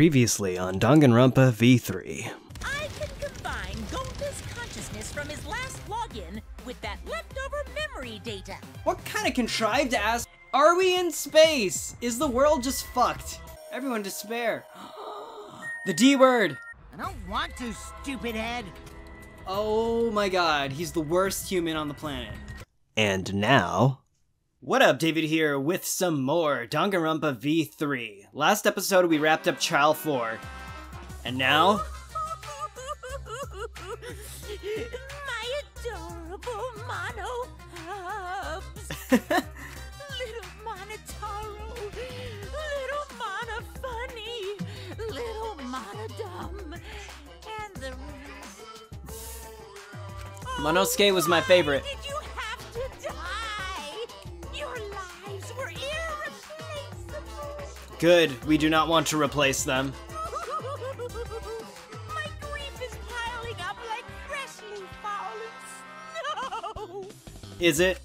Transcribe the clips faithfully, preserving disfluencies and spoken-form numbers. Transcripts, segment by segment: previously on Danganronpa V three. I can combine Gonta's consciousness from his last login with that leftover memory data. What kind of contrived ass? Are we in space? Is the world just fucked? Everyone despair. The D word. I don't want to, stupid head. Oh my god, he's the worst human on the planet. And now... What up, David here with some more Danganronpa V three. Last episode we wrapped up Trial four. And now... My adorable Monokubs! Little Monotaro! Little Monofunny! Little Monodum! And the... Oh, Monosuke was my favorite. Good, we do not want to replace them. My grief is piling up like freshly fallen snow! Is it?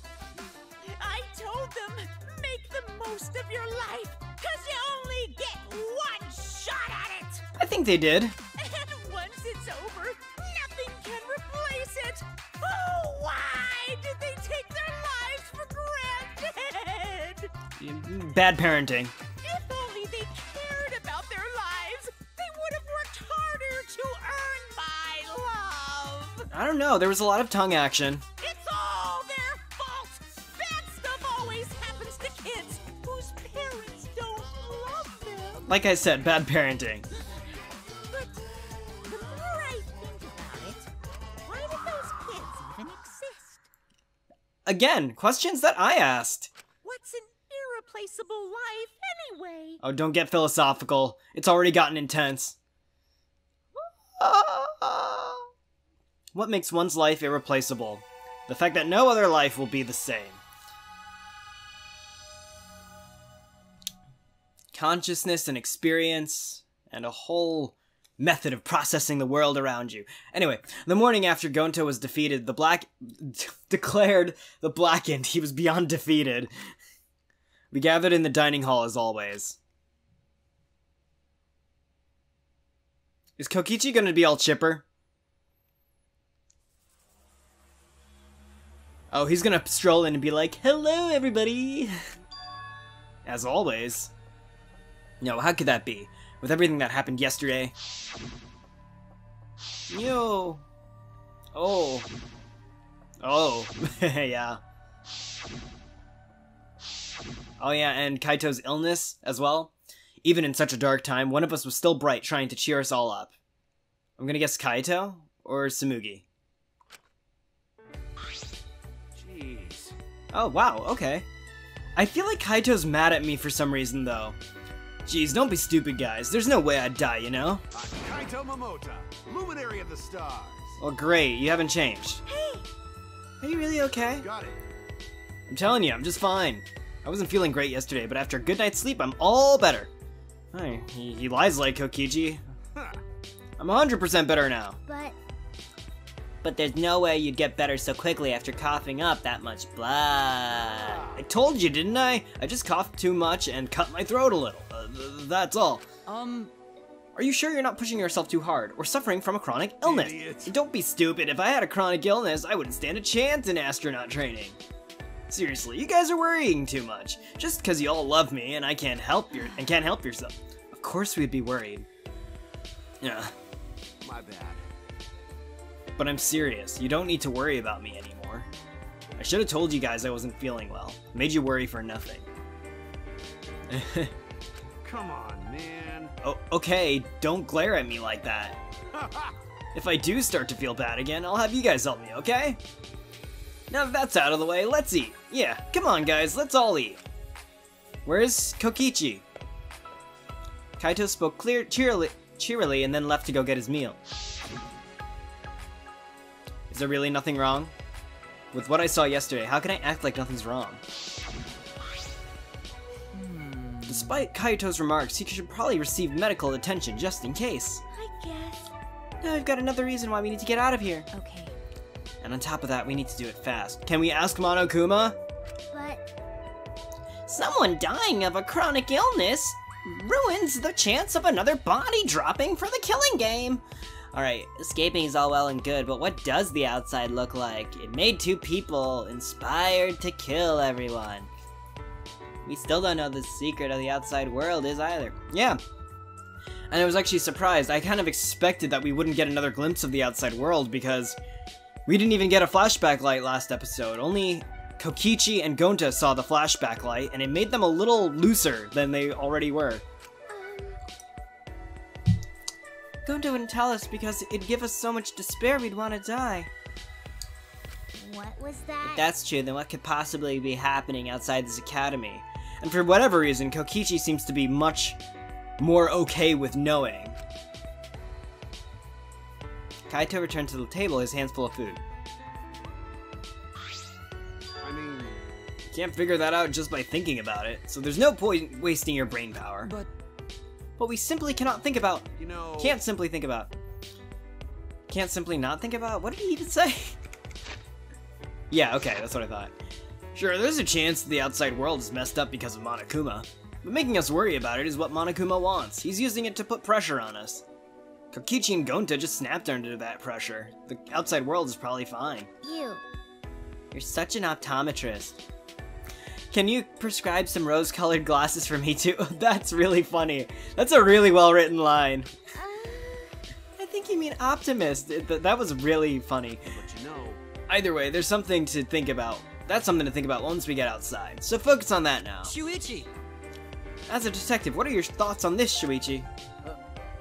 I told them, make the most of your life, cause you only get one shot at it! I think they did. And once it's over, nothing can replace it! Oh, why did they take their lives for granted? Bad parenting. I don't know, there was a lot of tongue action. It's all their fault! Bad stuff always happens to kids whose parents don't love them. Like I said, bad parenting. But the more I think about it, why did those kids even exist? Again, questions that I asked. What's an irreplaceable life anyway? Oh, don't get philosophical. It's already gotten intense. What makes one's life irreplaceable? The fact that no other life will be the same. Consciousness and experience, and a whole method of processing the world around you. Anyway, the morning after Gonta was defeated, the Black... declared the Blackened. He was beyond defeated. We gathered in the dining hall as always. Is Kokichi gonna be all chipper? Oh, he's gonna stroll in and be like, hello, everybody! As always. No, how could that be? With everything that happened yesterday. Yo! Oh. Oh. Yeah. Oh yeah, and Kaito's illness as well. Even in such a dark time, one of us was still bright, trying to cheer us all up. I'm gonna guess Kaito? Or Tsumugi? Oh, wow, okay. I feel like Kaito's mad at me for some reason, though. Jeez, don't be stupid, guys. There's no way I'd die, you know? I'm Kaito Momota, luminary of the stars. Well, great. You haven't changed. Hey! Are you really okay? Got it. I'm telling you, I'm just fine. I wasn't feeling great yesterday, but after a good night's sleep, I'm all better. Hey, he, he lies like Kokichi. Huh. I'm one hundred percent better now. But... But there's no way you'd get better so quickly after coughing up that much blood. I told you, didn't I? I just coughed too much and cut my throat a little. Uh, th that's all. Um... Are you sure you're not pushing yourself too hard or suffering from a chronic illness? Idiot. Don't be stupid. If I had a chronic illness, I wouldn't stand a chance in astronaut training. Seriously, you guys are worrying too much. Just because you all love me and I can't help your- and can't help yourself. Of course we'd be worried. Yeah. My bad. But I'm serious, you don't need to worry about me anymore. I should have told you guys I wasn't feeling well. Made you worry for nothing. Come on, man. Oh, okay, don't glare at me like that. If I do start to feel bad again, I'll have you guys help me, okay? Now that that's out of the way, let's eat. Yeah, come on guys, let's all eat. Where's Kokichi? Kaito spoke clear, cheerily, cheerily and then left to go get his meal. Is there really nothing wrong? With what I saw yesterday, how can I act like nothing's wrong? Hmm. Despite Kaito's remarks, he should probably receive medical attention just in case. I guess. Now I've got another reason why we need to get out of here. Okay. And on top of that, we need to do it fast. Can we ask Monokuma? But... Someone dying of a chronic illness? ruins the chance of another body dropping for the killing game. Alright, escaping is all well and good, but what does the outside look like? It made two people inspired to kill everyone. We still don't know the secret of the outside world is either. Yeah. And I was actually surprised. I kind of expected that we wouldn't get another glimpse of the outside world because we didn't even get a flashback light last episode. Only Kokichi and Gonta saw the flashback light, and it made them a little looser than they already were. Gonta wouldn't tell us because it'd give us so much despair we'd want to die. What was that? If that's true, then what could possibly be happening outside this academy? And for whatever reason, Kokichi seems to be much more okay with knowing. Kaito returned to the table, his hands full of food. I mean, you can't figure that out just by thinking about it, so there's no point wasting your brain power. But, but we simply cannot think about. You know, can't simply think about. Can't simply not think about. What did he even say? Yeah, okay, that's what I thought. Sure, there's a chance the outside world is messed up because of Monokuma. But making us worry about it is what Monokuma wants. He's using it to put pressure on us. Kokichi and Gonta just snapped under that pressure. The outside world is probably fine. Ew. You're such an optometrist. Can you prescribe some rose-colored glasses for me too? That's really funny. That's a really well-written line. Uh... I think you mean optimist. It, th that was really funny. But you know. Either way, there's something to think about. That's something to think about once we get outside. So focus on that now. Shuichi! As a detective, what are your thoughts on this, Shuichi? Uh,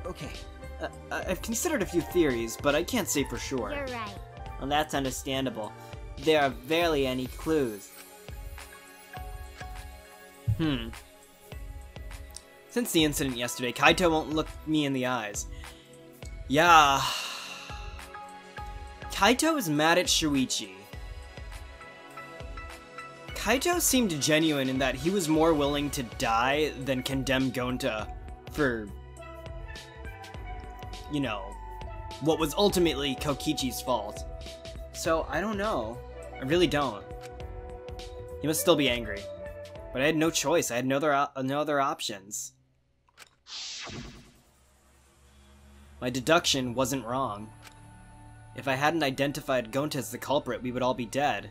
okay. Uh, I've considered a few theories, but I can't say for sure. You're right. Well, that's understandable. There are barely any clues. Hmm. Since the incident yesterday, Kaito won't look me in the eyes. Yeah. Kaito is mad at Shuichi. Kaito seemed genuine in that he was more willing to die than condemn Gonta for, you know, what was ultimately Kokichi's fault. So, I don't know. I really don't. He must still be angry. But I had no choice. I had no other, no other options. My deduction wasn't wrong. If I hadn't identified Gonta as the culprit, we would all be dead.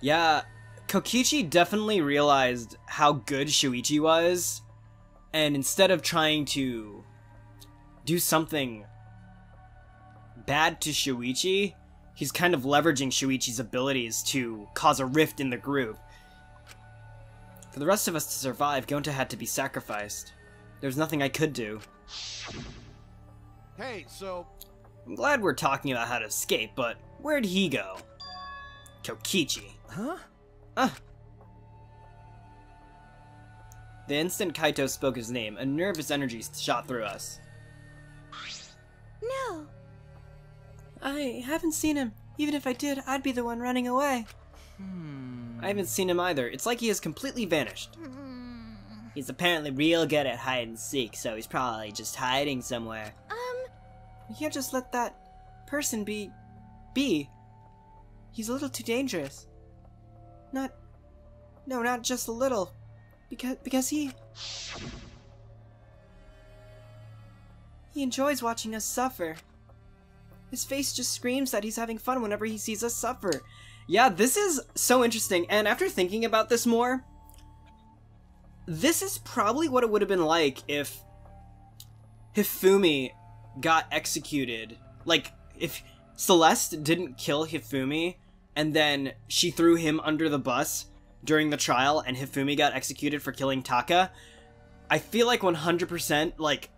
Yeah. Kokichi definitely realized how good Shuichi was, and instead of trying to do something bad to Shuichi, he's kind of leveraging Shuichi's abilities to cause a rift in the group. For the rest of us to survive, Gonta had to be sacrificed. There was nothing I could do. Hey, so... I'm glad we're talking about how to escape, but where'd he go? Kokichi. Huh? Ah. The instant Kaito spoke his name, a nervous energy shot through us. No! I haven't seen him. Even if I did, I'd be the one running away. Hmm. I haven't seen him either. It's like he has completely vanished. Hmm. He's apparently real good at hide and seek, so he's probably just hiding somewhere. Um... You can't just let that person be... be. He's a little too dangerous. Not, no, not just a little, because because he he enjoys watching us suffer. His face just screams that he's having fun whenever he sees us suffer. Yeah, this is so interesting. And after thinking about this more, this is probably what it would have been like if Hifumi got executed. Like if Celeste didn't kill Hifumi. And then she threw him under the bus during the trial, and Hifumi got executed for killing Taka. I feel like one hundred percent, like,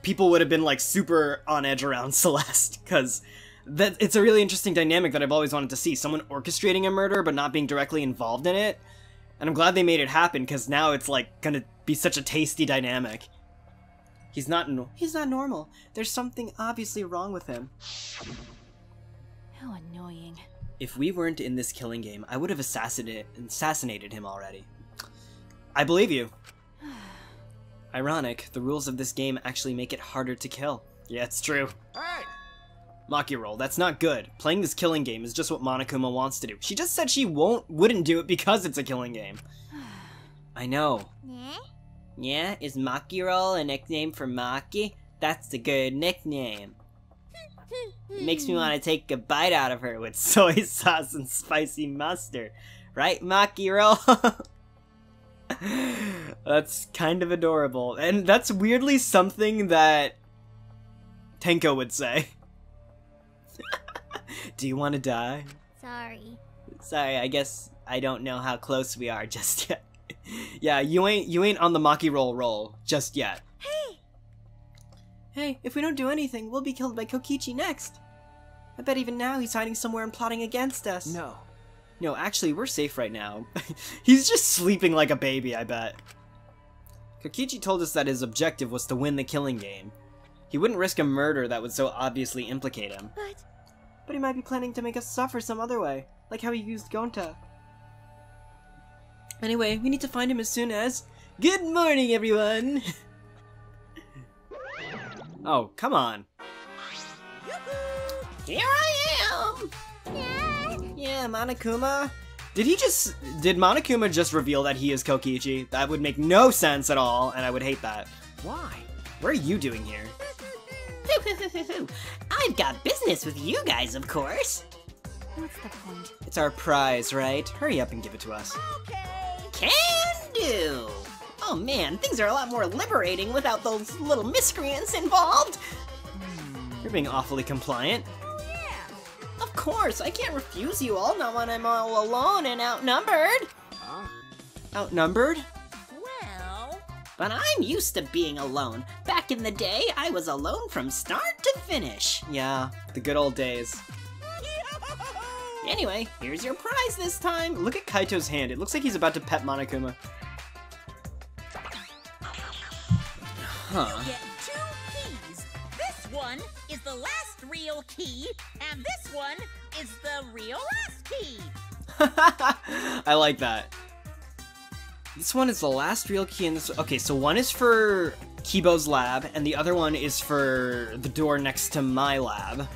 people would have been, like, super on edge around Celeste, because that it's a really interesting dynamic that I've always wanted to see. Someone orchestrating a murder, but not being directly involved in it. And I'm glad they made it happen, because now it's, like, gonna be such a tasty dynamic. He's not no- He's not normal. There's something obviously wrong with him. How annoying. If we weren't in this killing game, I would have assassinated assassinated him already. I believe you. Ironic, the rules of this game actually make it harder to kill. Yeah, it's true. Hey! Maki roll, that's not good. Playing this killing game is just what Monokuma wants to do. She just said she won't, wouldn't do it because it's a killing game. I know. Yeah, is Maki-roll a nickname for Maki? That's a good nickname. It makes me want to take a bite out of her with soy sauce and spicy mustard. Right, Maki-roll? That's kind of adorable. And that's weirdly something that Tenko would say. Do you want to die? Sorry. Sorry, I guess I don't know how close we are just yet. Yeah, you ain't you ain't on the Maki roll roll just yet. Hey! Hey, if we don't do anything, we'll be killed by Kokichi next. I bet even now he's hiding somewhere and plotting against us. No. No, actually, we're safe right now. He's just sleeping like a baby, I bet. Kokichi told us that his objective was to win the killing game. He wouldn't risk a murder that would so obviously implicate him. But... But he might be planning to make us suffer some other way, like how he used Gonta. Anyway, we need to find him as soon as... Good morning, everyone! Oh, come on. Here I am! Yeah. yeah, Monokuma. Did he just... Did Monokuma just reveal that he is Kokichi? That would make no sense at all, and I would hate that. Why? What are you doing here? I've got business with you guys, of course. What's the point? It's our prize, right? Hurry up and give it to us. Okay. Can do! Oh man, things are a lot more liberating without those little miscreants involved! You're being awfully compliant. Oh yeah! Of course, I can't refuse you all, not when I'm all alone and outnumbered! Huh? Outnumbered? Well... But I'm used to being alone. Back in the day, I was alone from start to finish. Yeah, the good old days. Anyway, here's your prize this time! Look at Kaito's hand, it looks like he's about to pet Monokuma. Huh. You get two keys! This one is the last real key, and this one is the real last key! I like that. This one is the last real key in this one. Okay, so one is for Kiibo's lab, and the other one is for the door next to my lab.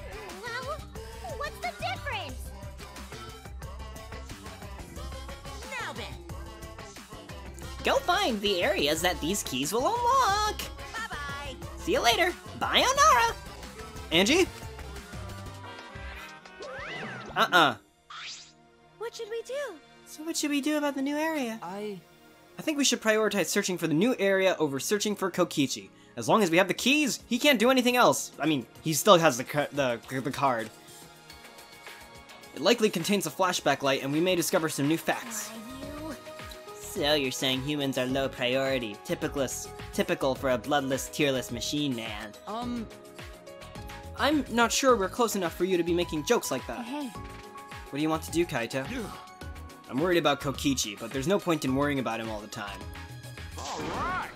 Go find the areas that these keys will unlock! Bye-bye! See you later! Bayonara! Angie? Uh-uh. What should we do? So what should we do about the new area? I... I think we should prioritize searching for the new area over searching for Kokichi. As long as we have the keys, he can't do anything else! I mean, he still has the, the, the card. It likely contains a flashback light, and we may discover some new facts. So you're saying humans are low priority, typical, typical for a bloodless, tearless machine man. Um... I'm not sure we're close enough for you to be making jokes like that. Hey. What do you want to do, Kaito? I'm worried about Kokichi, but there's no point in worrying about him all the time. All right.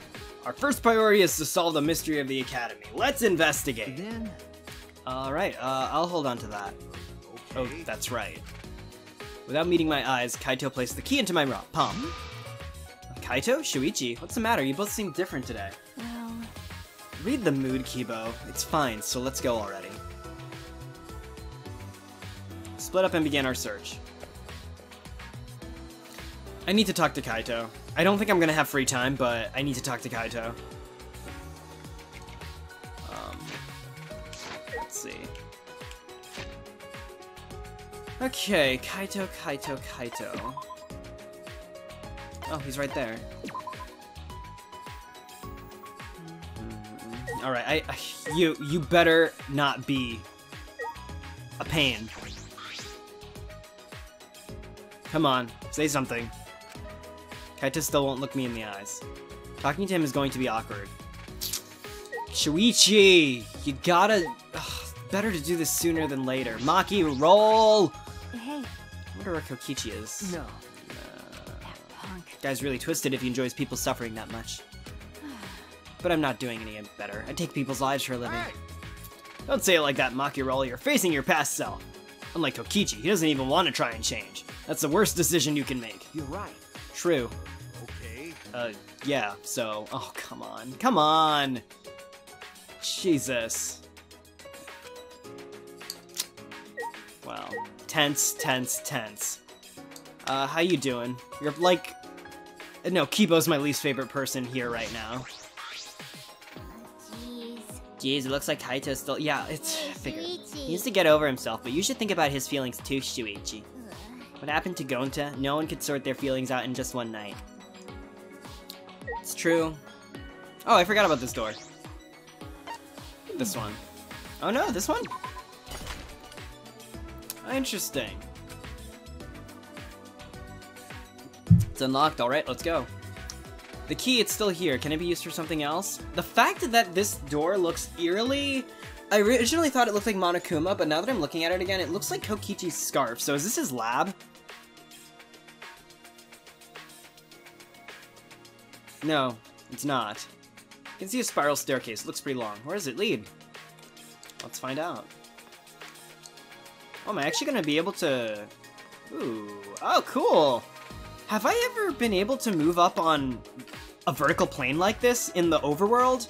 Our first priority is to solve the mystery of the academy. Let's investigate! Then... Alright, uh, I'll hold on to that. Okay. Oh, that's right. Without meeting my eyes, Kaito placed the key into my palm. Kaito? Shuichi? What's the matter? You both seem different today. Well... Read the mood, Kiibo. It's fine, so let's go already. Split up and begin our search. I need to talk to Kaito. I don't think I'm gonna have free time, but I need to talk to Kaito. Um... Let's see. Okay, Kaito, Kaito, Kaito... Oh, he's right there. Mm-hmm. All right, I, I you you better not be a pain. Come on, say something. Kaito still won't look me in the eyes. Talking to him is going to be awkward. Shuichi, you gotta. Ugh, better to do this sooner than later. Maki, roll. Hey. I wonder where Kokichi is. No. Guy's really twisted if he enjoys people suffering that much. But I'm not doing any better. I take people's lives for a living. Hey! Don't say it like that, Maki-roll. You're facing your past self. Unlike Kokichi, he doesn't even want to try and change. That's the worst decision you can make. You're right. True. Okay. Uh, yeah, so... Oh, come on. Come on! Jesus. Wow. Tense, tense, tense. Uh, how you doing? You're like... No, Kiibo's my least favorite person here right now. Jeez. Jeez, it looks like Kaito's still- yeah, it's- hey, figured. He needs to get over himself, but you should think about his feelings too, Shuichi. Ugh. What happened to Gonta? No one could sort their feelings out in just one night. It's true. Oh, I forgot about this door. This one. Oh no, this one? Interesting. It's unlocked, alright, let's go. The key, it's still here. Can it be used for something else? The fact that this door looks eerily... I originally thought it looked like Monokuma, but now that I'm looking at it again, it looks like Kokichi's scarf. So is this his lab? No, it's not. You can see a spiral staircase. Looks pretty long. Where does it lead? Let's find out. Oh, am I actually going to be able to... Ooh. Oh, cool! Have I ever been able to move up on a vertical plane like this in the overworld?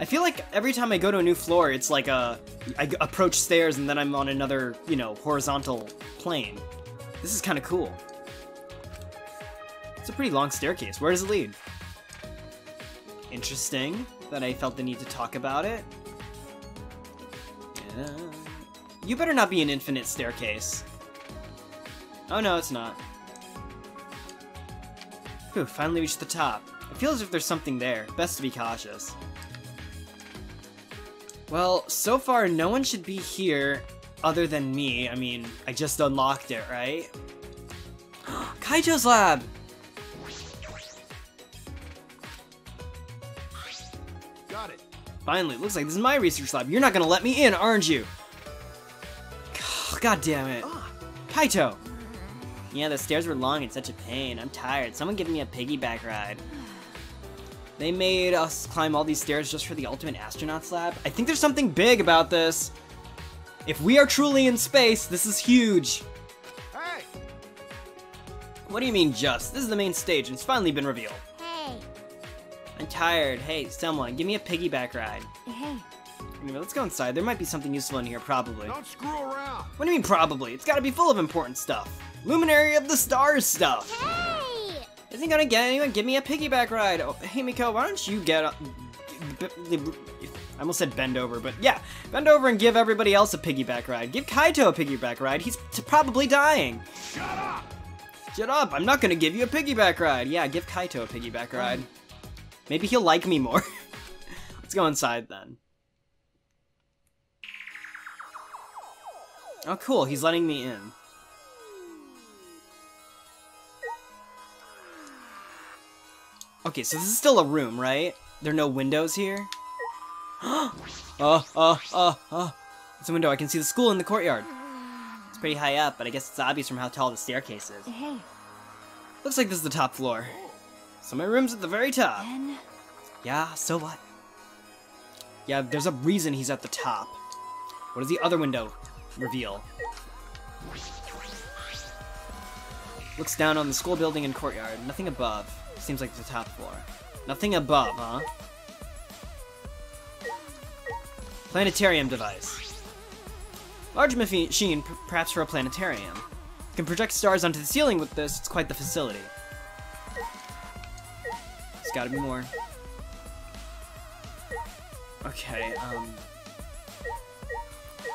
I feel like every time I go to a new floor, it's like a... I approach stairs and then I'm on another, you know, horizontal plane. This is kind of cool. It's a pretty long staircase. Where does it lead? Interesting that I felt the need to talk about it. Yeah. You better not be an infinite staircase. Oh no, it's not. Whew, finally reached the top. It feels as if there's something there. Best to be cautious. Well, so far no one should be here other than me. I mean, I just unlocked it, right? Kaito's lab! Got it. Finally, looks like this is my research lab. You're not gonna let me in, aren't you? God damn it. Kaito! Yeah, the stairs were long and such a pain. I'm tired. Someone give me a piggyback ride. They made us climb all these stairs just for the ultimate astronaut's lab. I think there's something big about this. If we are truly in space, this is huge. Hey. What do you mean just? This is the main stage and it's finally been revealed. Hey. I'm tired. Hey, someone, give me a piggyback ride. Hey. Anyway, let's go inside. There might be something useful in here, probably. Don't screw around. What do you mean probably? It's gotta be full of important stuff. Luminary of the Stars stuff. Hey. Isn't gonna get anyone give me a piggyback ride? Oh, hey, Himiko, why don't you get up? I almost said bend over, but yeah, bend over and give everybody else a piggyback ride. Give Kaito a piggyback ride. He's probably dying. Shut up! Shut up! I'm not gonna give you a piggyback ride. Yeah, give Kaito a piggyback ride. Maybe he'll like me more. Let's go inside then. Oh, cool. He's letting me in. Okay, so this is still a room, right? There are no windows here? Oh, oh, oh, oh. It's a window. I can see the school in the courtyard. It's pretty high up, but I guess it's obvious from how tall the staircase is. Hey. Looks like this is the top floor. So my room's at the very top. Then... Yeah, so what? Yeah, there's a reason he's at the top. What does the other window reveal? Looks down on the school building and courtyard. Nothing above. Seems like the top floor. Nothing above, huh? Planetarium device. Large machine, perhaps for a planetarium. Can project stars onto the ceiling with this. It's quite the facility. There's gotta be more. Okay, um...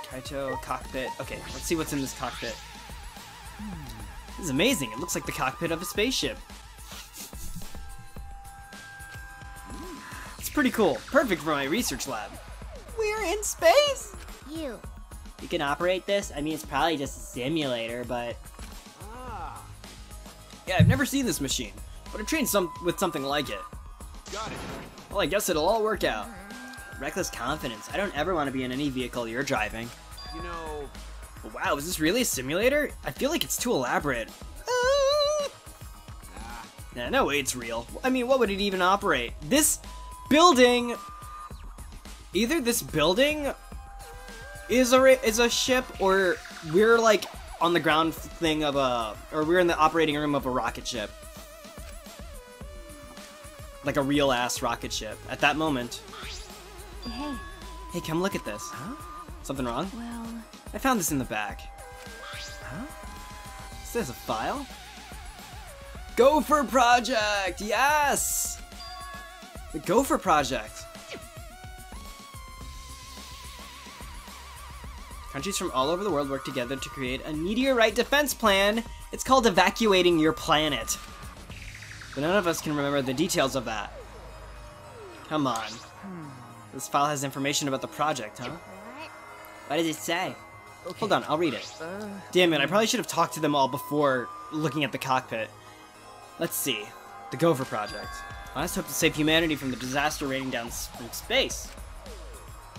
Kaito, cockpit. Okay, let's see what's in this cockpit. This is amazing. It looks like the cockpit of a spaceship. Pretty cool. Perfect for my research lab. We're in space! You. You can operate this? I mean, it's probably just a simulator, but... Ah. Yeah, I've never seen this machine, but I've trained some with something like it. Got it. Well, I guess it'll all work out. Reckless confidence. I don't ever want to be in any vehicle you're driving. You know... Wow, is this really a simulator? I feel like it's too elaborate. Ah. Ah. Nah, no way it's real. I mean, what would it even operate? This... building, either this building is a is a ship, or we're like on the ground thing of a, or we're in the operating room of a rocket ship, like a real ass rocket ship. At that moment, hey, hey, come look at this. Huh? Something wrong? Well, I found this in the back. Huh? Is this a file? Gopher Project! Yes! The Gopher Project. Countries from all over the world work together to create a meteorite defense plan. It's called evacuating your planet. But none of us can remember the details of that. Come on. This file has information about the project, huh? What does it say? Okay. Hold on, I'll read it. Uh, Damn it, I probably should have talked to them all before looking at the cockpit. Let's see. The Gopher Project. Honest hope to save humanity from the disaster raining down from space.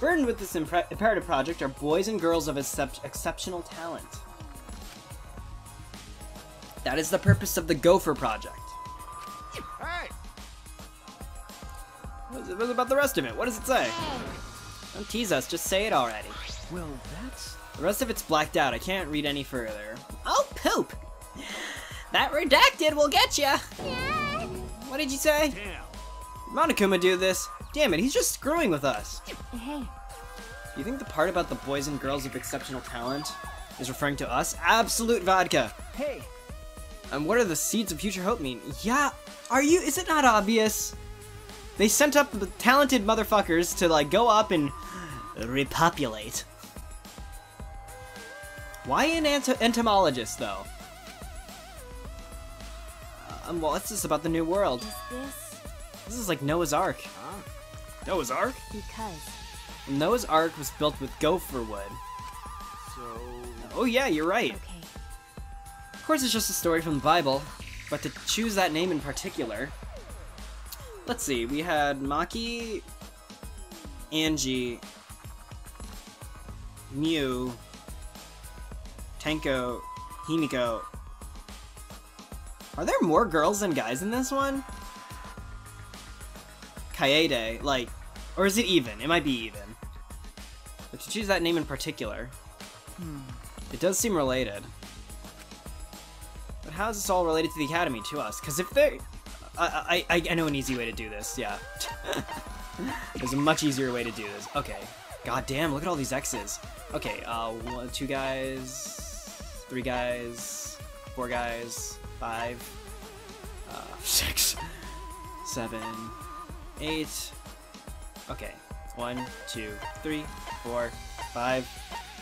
Burdened with this imperative project are boys and girls of excep exceptional talent. That is the purpose of the Gopher Project. Hey. What is it about the rest of it? What does it say? Don't tease us, just say it already. Well, that's... The rest of it's blacked out. I can't read any further. Oh, poop! That redacted will get ya! Yeah. What did you say? Did Monokuma do this? Damn it, he's just screwing with us. Hey. You think the part about the boys and girls of exceptional talent is referring to us? Absolute vodka! Hey. And what are the seeds of future hope mean? Yeah, are you? Is it not obvious? They sent up the talented motherfuckers to like go up and repopulate. Why an entomologist, though? Um, well, what's this about the new world? Is this? This is like Noah's Ark. Huh? Noah's Ark? Because. Noah's Ark was built with gopher wood. So... Oh yeah, you're right. Okay. Of course it's just a story from the Bible, but to choose that name in particular... Let's see, we had Maki, Angie, Miu, Tenko, Himiko. Are there more girls than guys in this one? Kaede, like, or is it even? It might be even. But to choose that name in particular, hmm. It does seem related. But how is this all related to the academy, to us? Because if they're... I, I, I know an easy way to do this, yeah. There's a much easier way to do this. Okay. God damn, look at all these X's. Okay, uh, one, two guys... Three guys... Four guys... Five... Uh, six... Seven... Eight... Okay. One, two, three, four, five,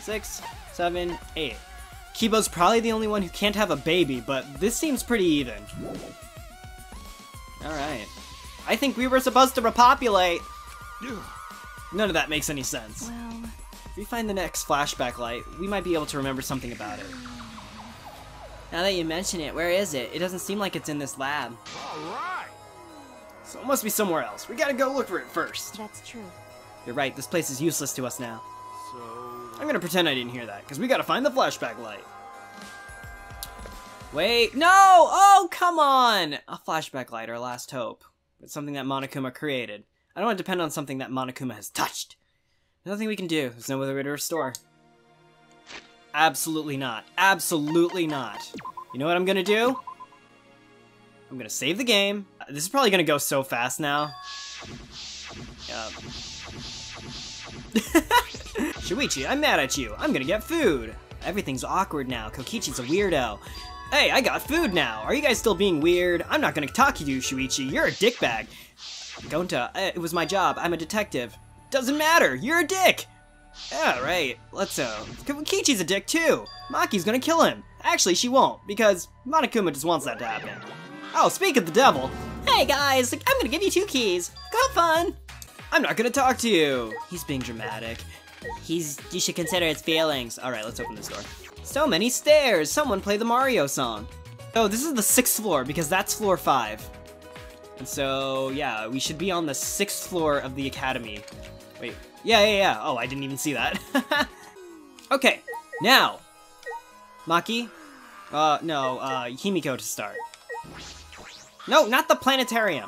six, seven, eight. Kiibo's probably the only one who can't have a baby, but this seems pretty even. Alright. I think we were supposed to repopulate! None of that makes any sense. Well... If we find the next flashback light, we might be able to remember something about it. Now that you mention it, where is it? It doesn't seem like it's in this lab. Alright! So it must be somewhere else. We gotta go look for it first. That's true. You're right, this place is useless to us now. So... I'm gonna pretend I didn't hear that, because we gotta find the flashback light. Wait, no! Oh, come on! A flashback light, our last hope. It's something that Monokuma created. I don't want to depend on something that Monokuma has touched. There's nothing we can do. There's no other way to restore. Absolutely not. Absolutely not. You know what I'm gonna do? I'm gonna save the game. This is probably gonna go so fast now. Yep. Shuichi, I'm mad at you. I'm gonna get food. Everything's awkward now. Kokichi's a weirdo. Hey, I got food now! Are you guys still being weird? I'm not gonna talk to you, Shuichi. You're a dickbag. Gonta, it was my job. I'm a detective. Doesn't matter. You're a dick! Yeah, right. Let's go. Uh, Kokichi's a dick, too. Maki's gonna kill him. Actually, she won't, because Monokuma just wants that to happen. Oh, speak of the devil. Hey, guys! I'm gonna give you two keys. Have fun! I'm not gonna talk to you. He's being dramatic. He's... You should consider his feelings. Alright, let's open this door. So many stairs! Someone play the Mario song! Oh, this is the sixth floor, because that's floor five. And so, yeah, we should be on the sixth floor of the academy. Wait, yeah, yeah, yeah. Oh, I didn't even see that. Okay, now! Maki? Uh, no, uh, Himiko to start. No, not the planetarium!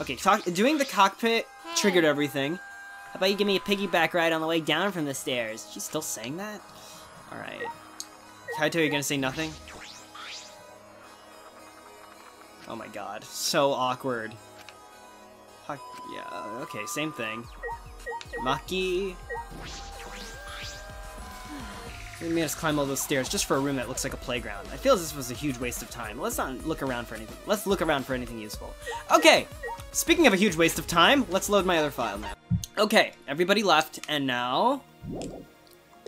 Okay, talk, doing the cockpit triggered everything. How about you give me a piggyback ride on the way down from the stairs? She's still saying that? Alright. Kaito, you're gonna say nothing? Oh my god. So awkward. Fuck, yeah, okay, same thing. Maki. They made us climb all those stairs just for a room that looks like a playground. I feel this was a huge waste of time. Let's not look around for anything. Let's look around for anything useful. Okay, speaking of a huge waste of time, let's load my other file now. Okay, everybody left, and now...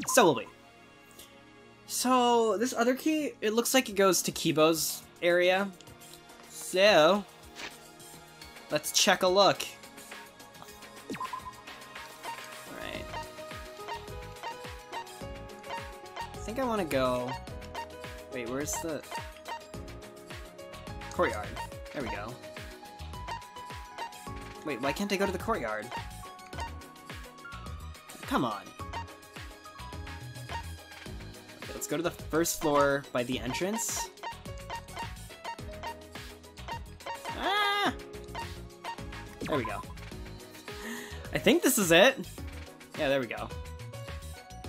So will we. So, this other key, it looks like it goes to Kiibo's area. So, let's check a look. I think I want to go... Wait, where's the... Courtyard. There we go. Wait, why can't I go to the courtyard? Come on. Okay, let's go to the first floor by the entrance. Ah! There we go. I think this is it. Yeah, there we go.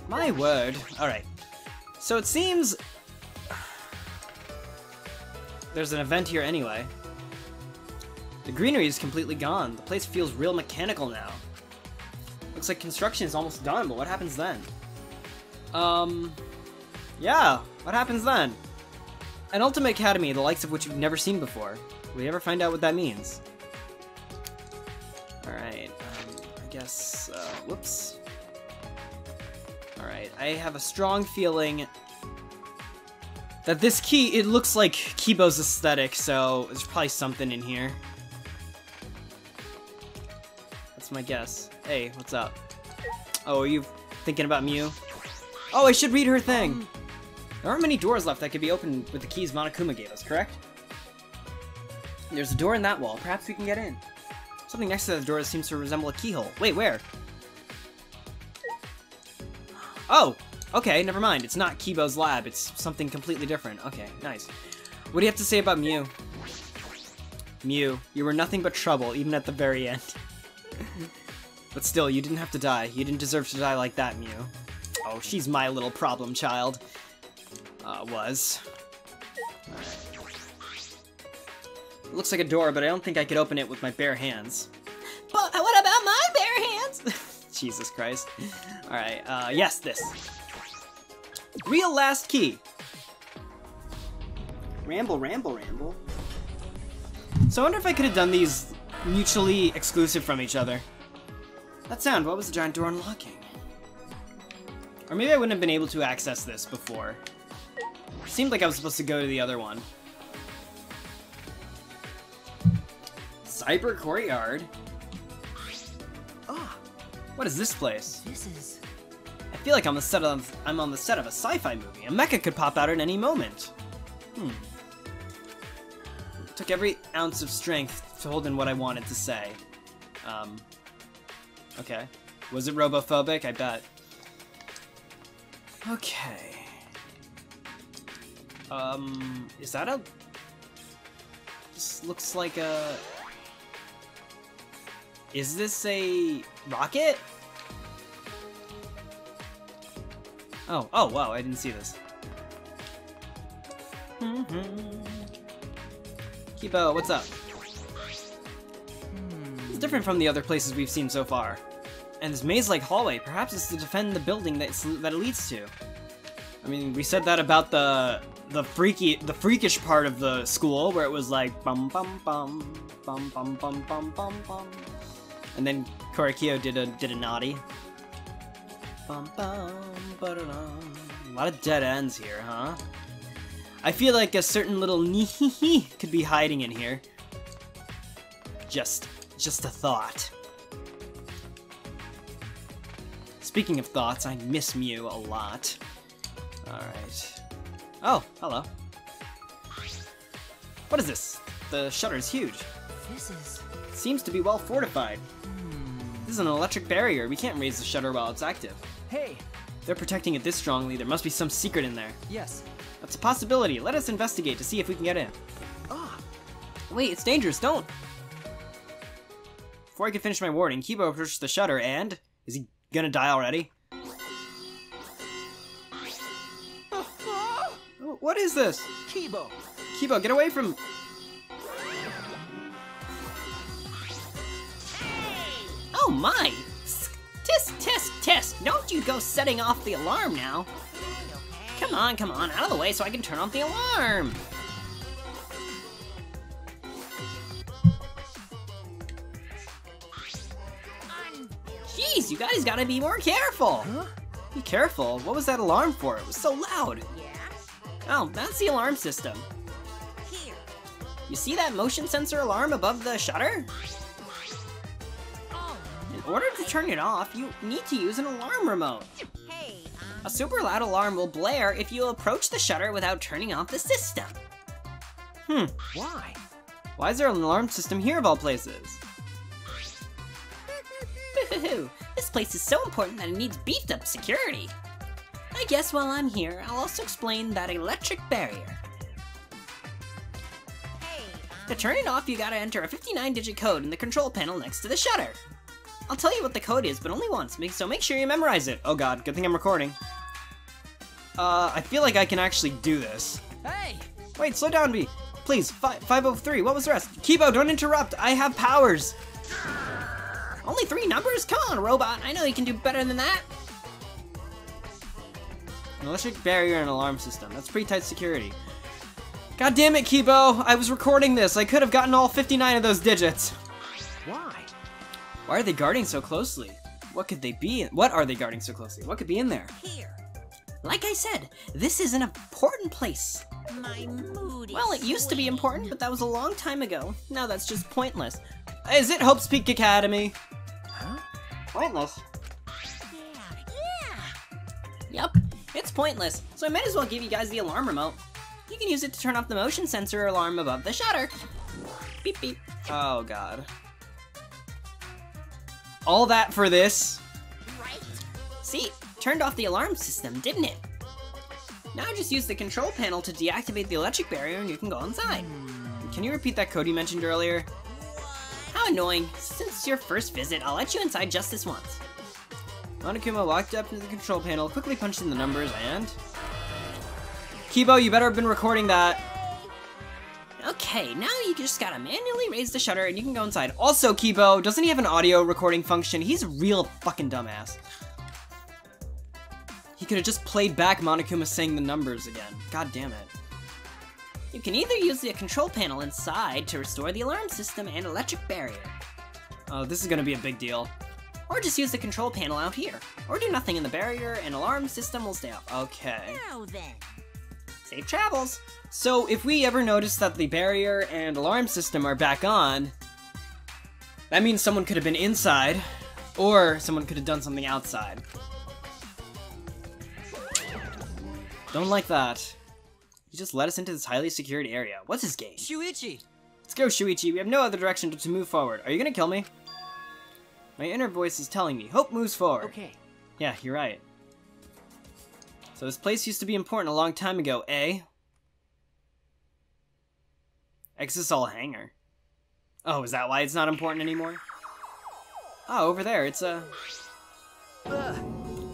My word. Alright. So it seems there's an event here anyway. The greenery is completely gone. The place feels real mechanical now. Looks like construction is almost done, but what happens then? Um, yeah, what happens then? An Ultimate Academy, the likes of which we've never seen before. Will we ever find out what that means? Alright, um, I guess, uh, whoops. Alright, I have a strong feeling that this key, it looks like Kiibo's aesthetic, so there's probably something in here. That's my guess. Hey, what's up? Oh, are you thinking about Miu? Oh, I should read her thing! There aren't many doors left that could be opened with the keys Monokuma gave us, correct? There's a door in that wall. Perhaps we can get in. Something next to the door that seems to resemble a keyhole. Wait, where? Oh, okay, never mind. It's not Kiibo's lab. It's something completely different. Okay, nice. What do you have to say about Miu? Miu, you were nothing but trouble, even at the very end. But still, you didn't have to die. You didn't deserve to die like that, Miu. Oh, she's my little problem child. Uh, was. Alright. It looks like a door, but I don't think I could open it with my bare hands. But what about my bare hands? Jesus Christ. Alright, uh, yes, this. Real last key. Ramble, ramble, ramble. So I wonder if I could have done these mutually exclusive from each other. That sound, what was the giant door unlocking? Or maybe I wouldn't have been able to access this before. It seemed like I was supposed to go to the other one. Cyber Courtyard? What is this place? This is... I feel like I'm, a set of, I'm on the set of a sci-fi movie. A mecha could pop out at any moment. Hmm. It took every ounce of strength to hold in what I wanted to say. Um. Okay. Was it robophobic? I bet. Okay. Um. Is that a... This looks like a... Is this a rocket? Oh, oh, wow, I didn't see this. Kiibo, what's up? It's different from the other places we've seen so far. And this maze-like hallway, perhaps it's to defend the building that, it's, that it leads to. I mean, we said that about the the freaky, the freakish part of the school, where it was like, bum bum bum, bum bum bum bum bum bum. And then Korakio did a did a naughty. Bum, bum, a lot of dead ends here, huh? I feel like a certain little nee-hee-hee could be hiding in here. Just, just a thought. Speaking of thoughts, I miss Miu a lot. All right. Oh, hello. What is this? The shutter's huge. This is. Seems to be well fortified. This is an electric barrier. We can't raise the shutter while it's active. Hey! They're protecting it this strongly. There must be some secret in there. Yes. That's a possibility. Let us investigate to see if we can get in. Ah! Oh. Wait, it's dangerous. Don't! Before I could finish my warning, Kiibo approached the shutter and... Is he gonna die already? What is this? Kiibo! Kiibo, get away from... Oh my! Tisk, tisk, tisk! Don't you go setting off the alarm now! Come on, come on, out of the way so I can turn off the alarm! Jeez, you guys gotta be more careful! Huh? Be careful, what was that alarm for? It was so loud! Yeah. Oh, that's the alarm system. Here. You see that motion sensor alarm above the shutter? Oh. In order to turn it off, you need to use an alarm remote. Hey, um... A super loud alarm will blare if you approach the shutter without turning off the system. Hmm. Why? Why is there an alarm system here of all places? This place is so important that it needs beefed up security. I guess while I'm here, I'll also explain that electric barrier. Hey, um... To turn it off, you gotta enter a fifty-nine digit code in the control panel next to the shutter. I'll tell you what the code is, but only once, so make sure you memorize it. Oh god, good thing I'm recording. Uh, I feel like I can actually do this. Hey! Wait, slow down, B. Please, five oh three, what was the rest? Kiibo, don't interrupt, I have powers! Only three numbers? Come on, robot, I know you can do better than that! An electric barrier and alarm system. That's pretty tight security. God damn it, Kiibo! I was recording this. I could have gotten all fifty-nine of those digits. Why? Why are they guarding so closely? What could they be in? What are they guarding so closely? What could be in there? Here. Like I said, this is an important place. My mood is well, it used to be important, but that was a long time ago. Now that's just pointless. Is it Hope's Peak Academy? Huh? Pointless. Yeah. Yeah. Yep. It's pointless, so I might as well give you guys the alarm remote. You can use it to turn off the motion sensor alarm above the shutter. Beep beep. Oh god. All that for this? Right. See, turned off the alarm system, didn't it? Now just use the control panel to deactivate the electric barrier and you can go inside. Can you repeat that code you mentioned earlier? How annoying. Since your first visit, I'll let you inside just this once. Monokuma walked up to the control panel, quickly punched in the numbers, and... Kiibo, you better have been recording that. Okay, now you just gotta manually raise the shutter and you can go inside. Also, Kiibo, doesn't he have an audio recording function? He's a real fucking dumbass. He could have just played back Monokuma saying the numbers again. God damn it. You can either use the control panel inside to restore the alarm system and electric barrier. Oh, this is gonna be a big deal. Or just use the control panel out here. Or do nothing in the barrier, and alarm system will stay up. Okay. Now then. Safe travels. So if we ever notice that the barrier and alarm system are back on, that means someone could have been inside, or someone could have done something outside. Don't like that. You just led us into this highly secured area. What's his game? Shuichi! Let's go, Shuichi. We have no other direction to move forward. Are you gonna kill me? My inner voice is telling me, hope moves forward. Okay. Yeah, you're right. So this place used to be important a long time ago, eh? Exosal hangar. Oh, is that why it's not important anymore? Oh, over there, it's a... Uh,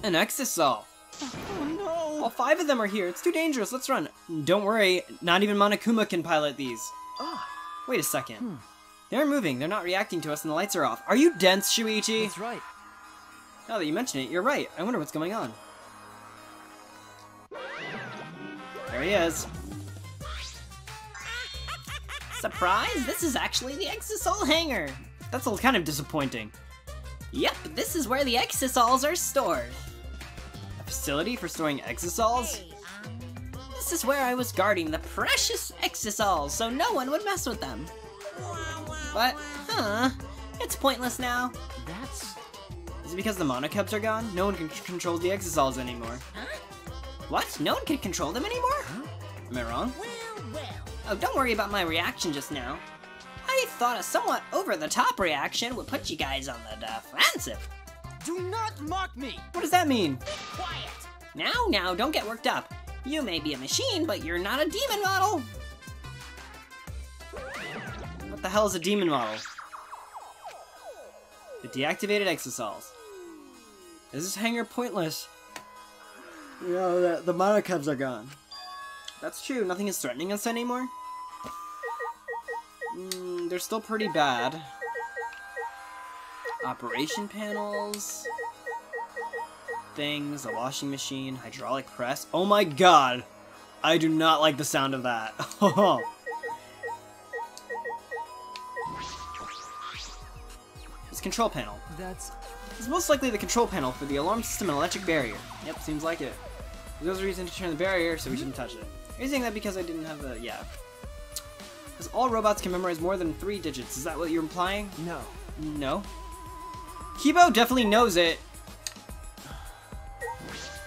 an Exosal. Oh no! All five of them are here, it's too dangerous, let's run. Don't worry, not even Monokuma can pilot these. Oh, wait a second. Hmm. They're moving, they're not reacting to us, and the lights are off. Are you dense, Shuichi? That's right. Now that you mention it, you're right. I wonder what's going on. There he is. Surprise! This is actually the Exosal hangar! That's all kind of disappointing. Yep, this is where the Exosols are stored. A facility for storing Exosols? Hey, um... This is where I was guarding the precious Exosols, so no one would mess with them. But, huh, it's pointless now. That's... Is it because the Monokubs are gone? No one can control the Exosols anymore. Huh? What? No one can control them anymore? Huh? Am I wrong? Well, well. Oh, don't worry about my reaction just now. I thought a somewhat over-the-top reaction would put you guys on the defensive. Do not mock me! What does that mean? Be quiet! Now, now, don't get worked up. You may be a machine, but you're not a demon model. What the hell is a demon model? The deactivated Exosols. Is this hangar pointless? You know, the, the Monokubs are gone. That's true, nothing is threatening us anymore? Mm, they're still pretty bad. Operation panels... things, a washing machine, hydraulic press. Oh my god! I do not like the sound of that. It's control panel. That's... It's most likely the control panel for the alarm system and electric barrier. Yep, seems like it. There's a reason to turn the barrier, so we shouldn't touch it. Are you saying that because I didn't have the... Yeah. Because all robots can memorize more than three digits. Is that what you're implying? No. No? Kiibo definitely knows it.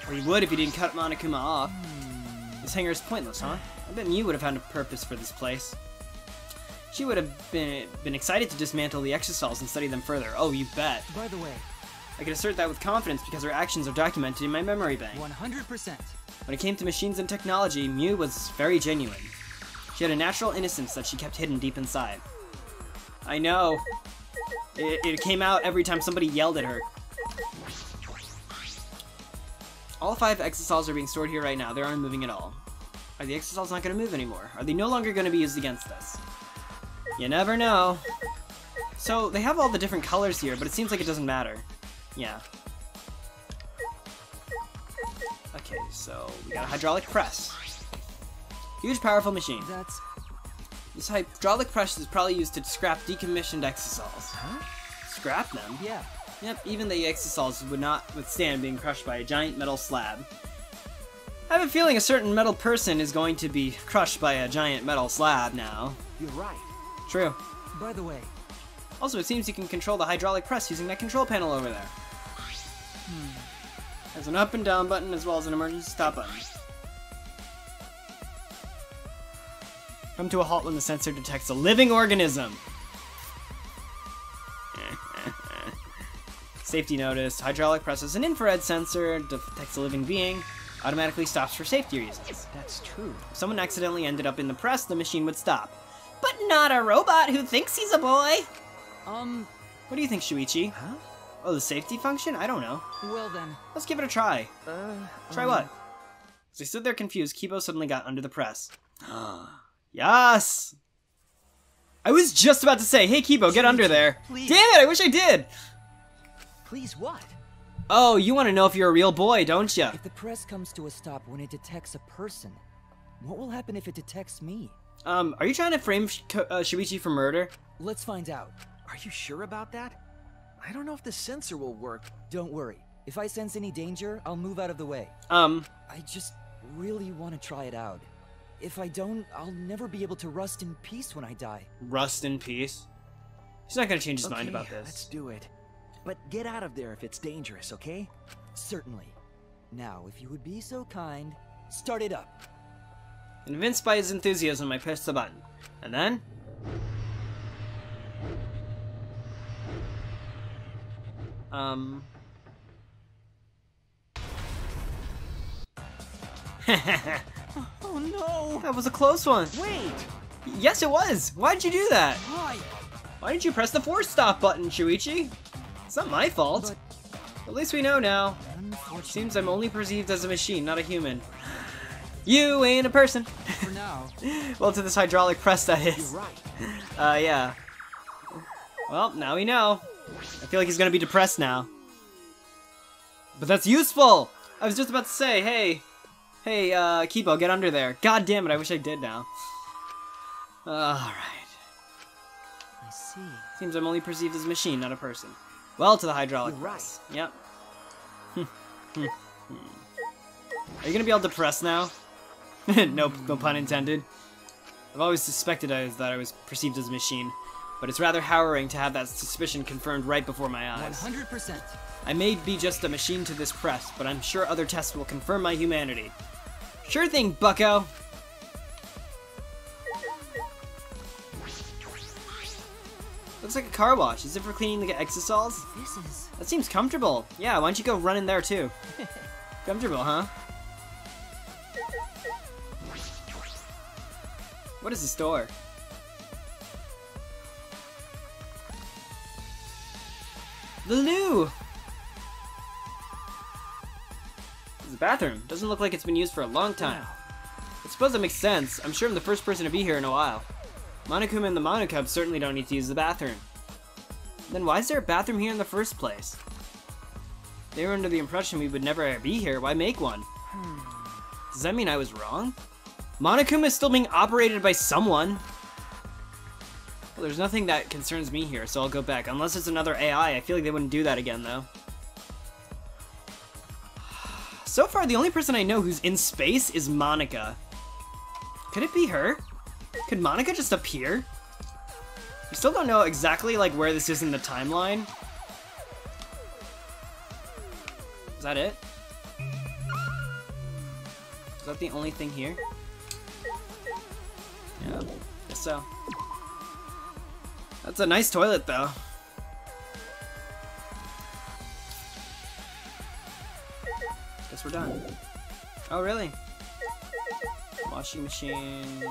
Or he would if he didn't cut Monokuma off. This hangar is pointless, huh? I bet Miu would have found a purpose for this place. She would have been, been excited to dismantle the Exosals and study them further. Oh, you bet. By the way, I can assert that with confidence because her actions are documented in my memory bank. one hundred percent. When it came to machines and technology, Miu was very genuine. She had a natural innocence that she kept hidden deep inside. I know. It, it came out every time somebody yelled at her. All five Exosals are being stored here right now. They aren't moving at all. Are the Exosals not going to move anymore? Are they no longer going to be used against us? You never know. So, they have all the different colors here, but it seems like it doesn't matter. Yeah. Okay, so we got a hydraulic press. Huge, powerful machine. That's... This hydraulic press is probably used to scrap decommissioned Exosals. Huh? Scrap them? Yeah. Yep, even the Exosals would not withstand being crushed by a giant metal slab. I have a feeling a certain metal person is going to be crushed by a giant metal slab now. You're right. True. By the way. Also, it seems you can control the hydraulic press using that control panel over there. Hmm. There's an up and down button as well as an emergency stop button. Come to a halt when the sensor detects a living organism. Safety notice. Hydraulic press is an infrared sensor, detects a living being. Automatically stops for safety reasons. That's true. If someone accidentally ended up in the press, the machine would stop. But not a robot who thinks he's a boy! Um... What do you think, Shuichi? Huh? Oh, the safety function? I don't know. Well then... Let's give it a try. Uh... Try um... what? As they stood there confused, Kiibo suddenly got under the press. Yes! I was just about to say, hey Kiibo, get Shuichi, under there! Please. Damn it, I wish I did! Please what? Oh, you want to know if you're a real boy, don't you? If the press comes to a stop when it detects a person, what will happen if it detects me? Um, are you trying to frame Sh uh, Shuichi for murder? Let's find out. Are you sure about that? I don't know if the sensor will work. Don't worry. If I sense any danger, I'll move out of the way. Um. I just really want to try it out. If I don't, I'll never be able to rust in peace when I die. Rust in peace? He's not going to change his okay, mind about this. Let's do it. But get out of there if it's dangerous, okay? Certainly. Now, if you would be so kind, start it up. Convinced by his enthusiasm, I pressed the button. And then... Um... Oh no! That was a close one! Wait! Yes, it was! Why did you do that? Why? Why didn't you press the force stop button, Shuichi? It's not my fault. But at least we know now. Seems I'm only perceived as a machine, not a human. You ain't a person. For now. Well, to this hydraulic press, that is. You're right. Uh, yeah. Well, now we know. I feel like he's gonna be depressed now. But that's useful! I was just about to say, hey... Hey, uh, Kiibo, get under there. God damn it, I wish I did now. Alright. I see. Seems I'm only perceived as a machine, not a person. Well, to the hydraulic You're press. Right. Yep. Are you gonna be all depressed now? Nope, no pun intended. I've always suspected I was, that I was perceived as a machine, but it's rather harrowing to have that suspicion confirmed right before my eyes. one hundred percent. I may be just a machine to this press, but I'm sure other tests will confirm my humanity. Sure thing, bucko! Looks like a car wash. Is it for cleaning the Exosols? This is... That seems comfortable. Yeah, why don't you go run in there too? Comfortable, huh? What is the store? The loo! It's a bathroom. Doesn't look like it's been used for a long time. Wow. I suppose that makes sense. I'm sure I'm the first person to be here in a while. Monokuma and the Monokubs certainly don't need to use the bathroom. Then why is there a bathroom here in the first place? They were under the impression we would never be here. Why make one? Does that mean I was wrong? Monokuma is still being operated by someone. Well, there's nothing that concerns me here, so I'll go back. Unless it's another A I. I feel like they wouldn't do that again, though. So far, the only person I know who's in space is Monika. Could it be her? Could Monika just appear? We still don't know exactly, like, where this is in the timeline. Is that it? Is that the only thing here? Yeah, guess so. That's a nice toilet, though. Guess we're done. Oh, really? Washing machine...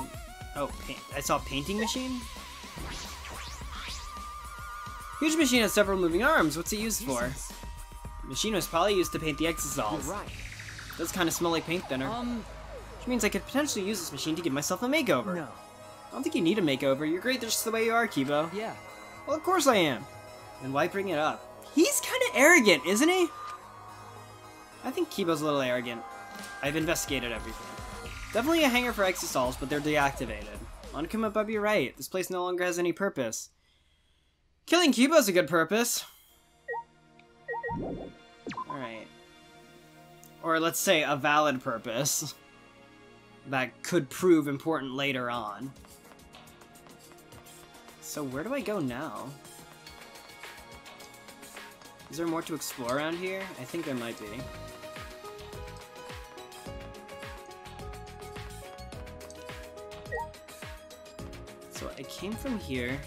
Oh, paint. I saw painting machine? Huge machine has several moving arms. What's it used for? The machine was probably used to paint the Exosals. Right. It does kind of smell like paint thinner. Um, which means I could potentially use this machine to give myself a makeover. No. I don't think you need a makeover. You're great just the way you are, Kiibo. Yeah. Well, of course I am. Then why bring it up? He's kind of arrogant, isn't he? I think Kiibo's a little arrogant. I've investigated everything. Definitely a hangar for Exosals, but they're deactivated. Monokuma, but you're right. This place no longer has any purpose. Killing Kiibo's a good purpose. Alright. Or let's say a valid purpose. That could prove important later on. So where do I go now? Is there more to explore around here? I think there might be. So I came from here.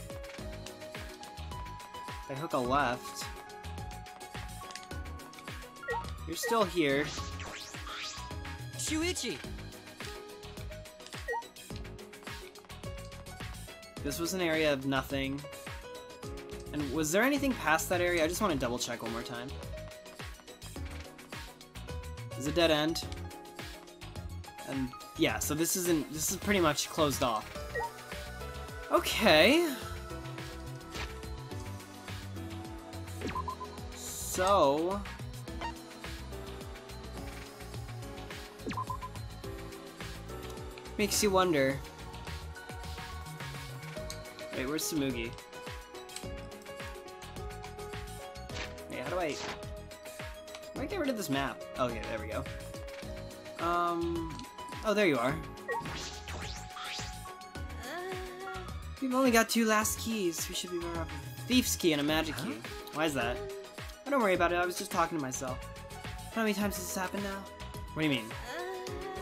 If I hook a left. You're still here. Shuichi! This was an area of nothing. And was there anything past that area? I just want to double check one more time. It's a dead end. And yeah, so this isn't, this is pretty much closed off. Okay. So. Makes you wonder. Wait, where's Tsumugi? How do I... How do I get rid of this map? Okay, there we go. Um... Oh, there you are. We've only got two last keys. We should be better off with a thief's key and a magic key. Why is that? Oh, don't worry about it. I was just talking to myself. How many times has this happened now? What do you mean?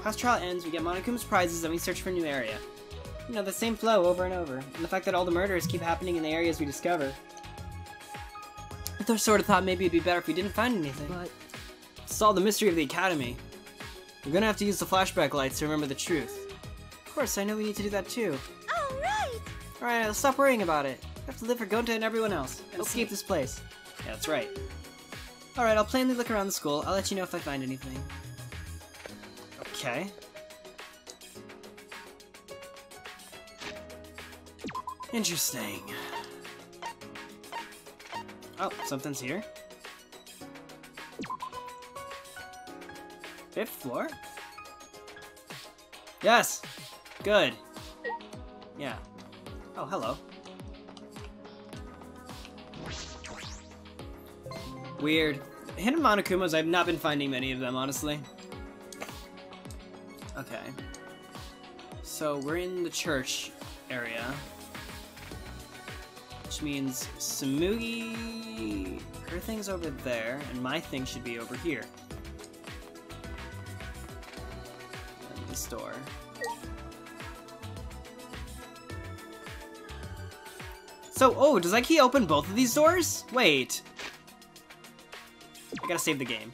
Class trial ends, we get Monokuma's prizes, and we search for a new area. You know, the same flow over and over. And the fact that all the murders keep happening in the areas we discover. I sort of thought maybe it'd be better if we didn't find anything. But solve the mystery of the academy. We're gonna have to use the flashback lights to remember the truth. Of course, I know we need to do that too. All right. All right, I'll stop worrying about it. I have to live for Gonta and everyone else. And okay. Escape this place. Yeah, that's right. All right, I'll plainly look around the school. I'll let you know if I find anything. Okay. Interesting. Oh, something's here. Fifth floor? Yes! Good. Yeah. Oh, hello. Weird. Hidden Monokumas, I've not been finding many of them, honestly. Okay. So, we're in the church area. Which means Tsumugi, her thing's over there, and my thing should be over here. And this door. So, oh, does that key open both of these doors? Wait. I gotta save the game.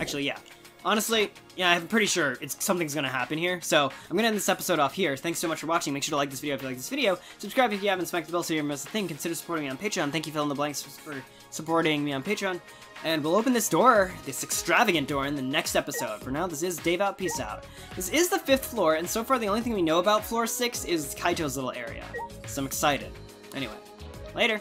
Actually, yeah. Honestly, yeah, I'm pretty sure it's something's gonna happen here, so I'm gonna end this episode off here. Thanks so much for watching. Make sure to like this video if you like this video. Subscribe if you haven't, smack the bell so you don't miss a thing. Consider supporting me on Patreon. Thank you, fill in the blanks, for supporting me on Patreon. And we'll open this door, this extravagant door, in the next episode. For now, this is Dave out, peace out. This is the fifth floor, and so far the only thing we know about floor six is Kaito's little area. So I'm excited. Anyway, later.